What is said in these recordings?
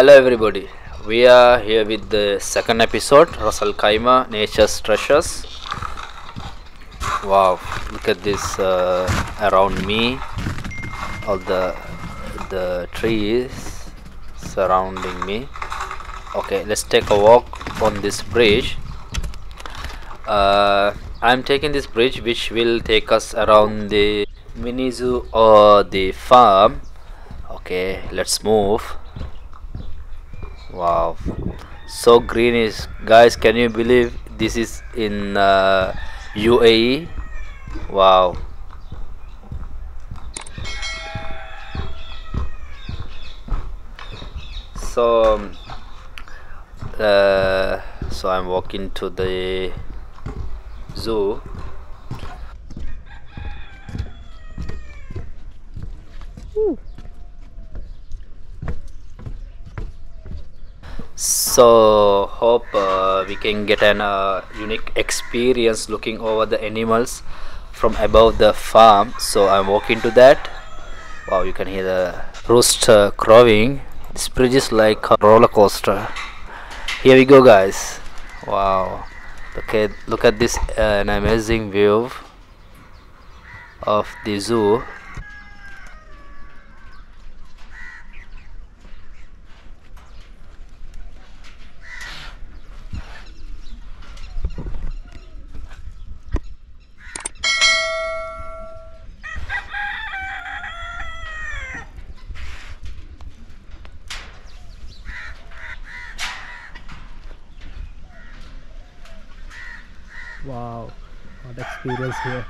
Hello everybody, we are here with the second episode, Ras Al Khaimah, Nature's Treasures. Wow, look at this around me, all the trees surrounding me. Okay, let's take a walk on this bridge. I'm taking this bridge which will take us around the mini zoo or the farm. Okay, let's move. Wow, so green is, guys, can you believe this is in UAE? Wow. So I'm walking to the zoo. So hope we can get an unique experience looking over the animals from above the farm. So I'm walking to that. Wow, you can hear the rooster crowing. This bridge is like a roller coaster. Here we go, guys. Wow. Okay, look at this, an amazing view of the zoo. Wow, what experience here.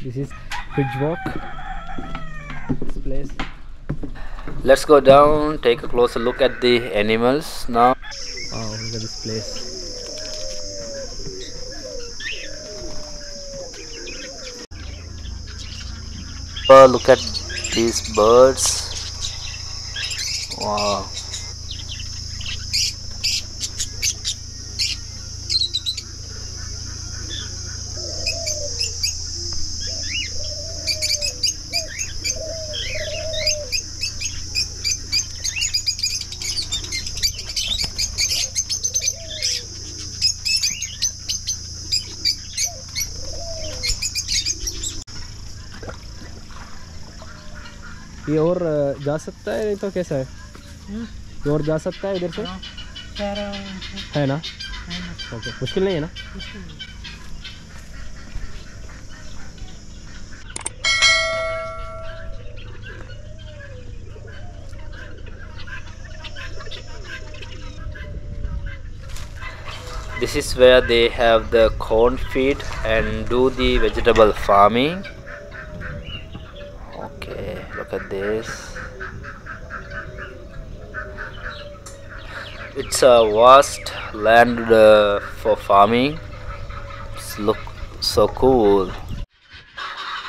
This is bridge walk, this place. Let's go down, take a closer look at the animals now. Wow, look at this place. Look at these birds. Wow. ये और जा सकता है, नहीं तो कैसा है? ये और जा सकता है इधर से? है ना? ओके, मुश्किल नहीं है ना? This is where they have the corn feed and do the vegetable farming. Look at this. It's a vast land for farming. It's look so cool.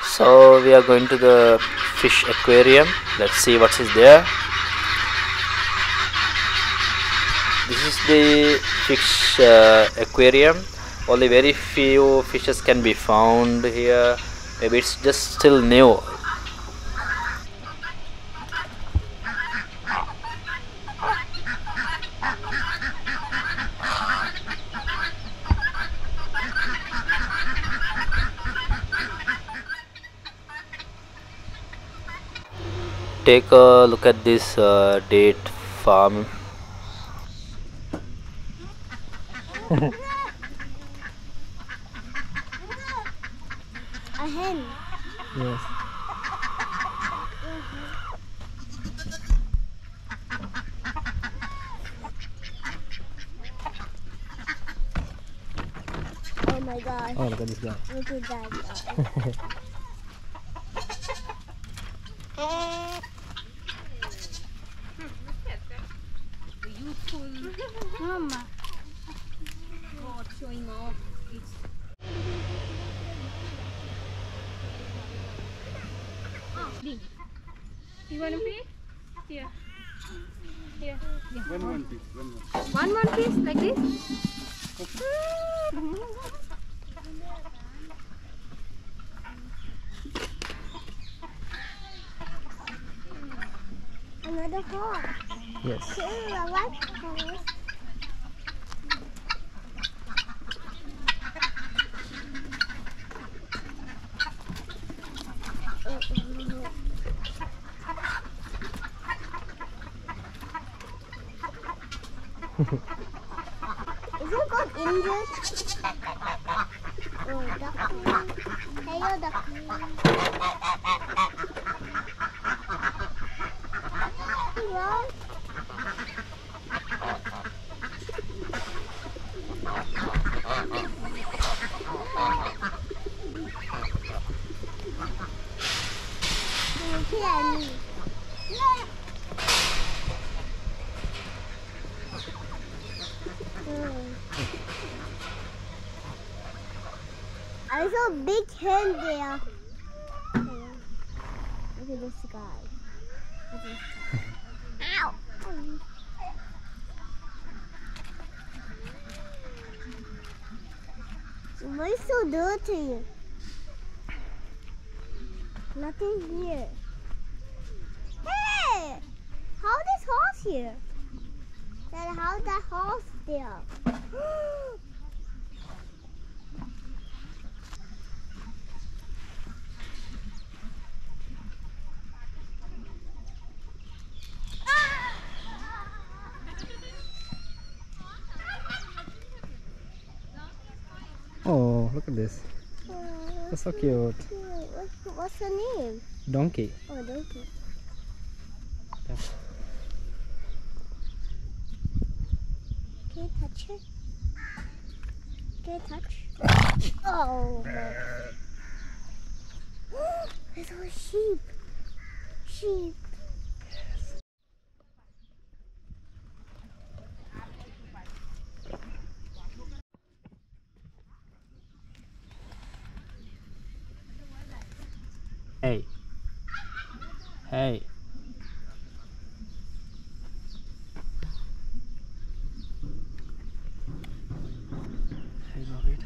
So we are going to the fish aquarium. Let's see what is there. This is the fish aquarium. Only very few fishes can be found here. Maybe it's just still new. Take a look at this date farm. A hen. Yes. Oh my God. Oh, look at this guy. Look at that guy. Mama, God, showing off. You want a piece? Here. Here. Yeah. One piece. One piece, like this? another horse. Yes. Here is a white horse. Is it called English? Oh, duckling. Hello, duckling. What? Look at me. I saw a big hand there. Look at this guy. Ow! Why is it so dirty? Nothing here. Hey! How this horse here? Then how that horse there? Oh, look at this. That's so cute. What's her name? Donkey. Oh, donkey. Yeah. Can you touch it? Can you touch? Oh, my. There's a sheep. Sheep. Hey. Hey. Hey, David.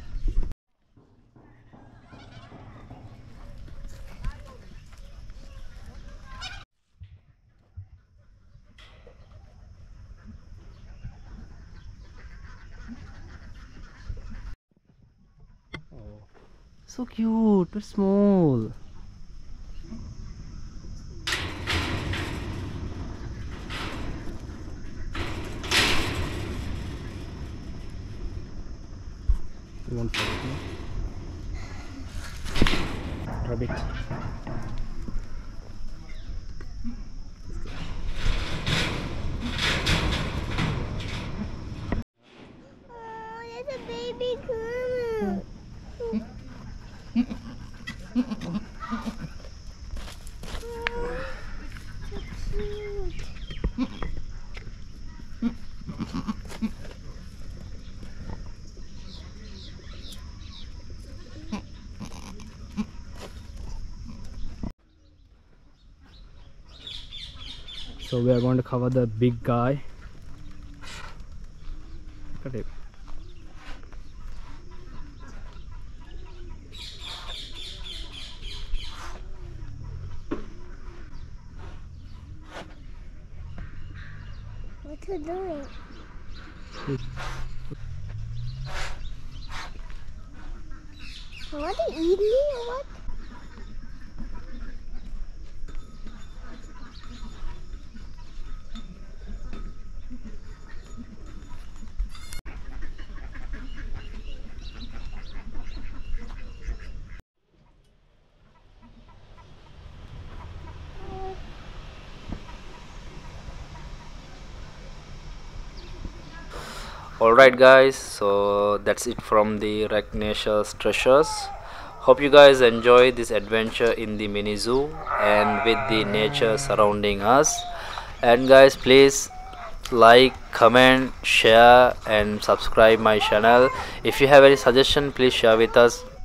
Oh. So cute, but small. One for it, no? Rabbit. Oh, there's a baby camel. Oh, so cute. So we are going to cover the big guy. Look at him. What are you doing? What are you eating or what? Alright guys, so that's it from the RAK Natures Treasures. Hope you guys enjoy this adventure in the mini zoo and with the nature surrounding us. And guys, please like, comment, share and subscribe my channel. If you have any suggestion, please share with us.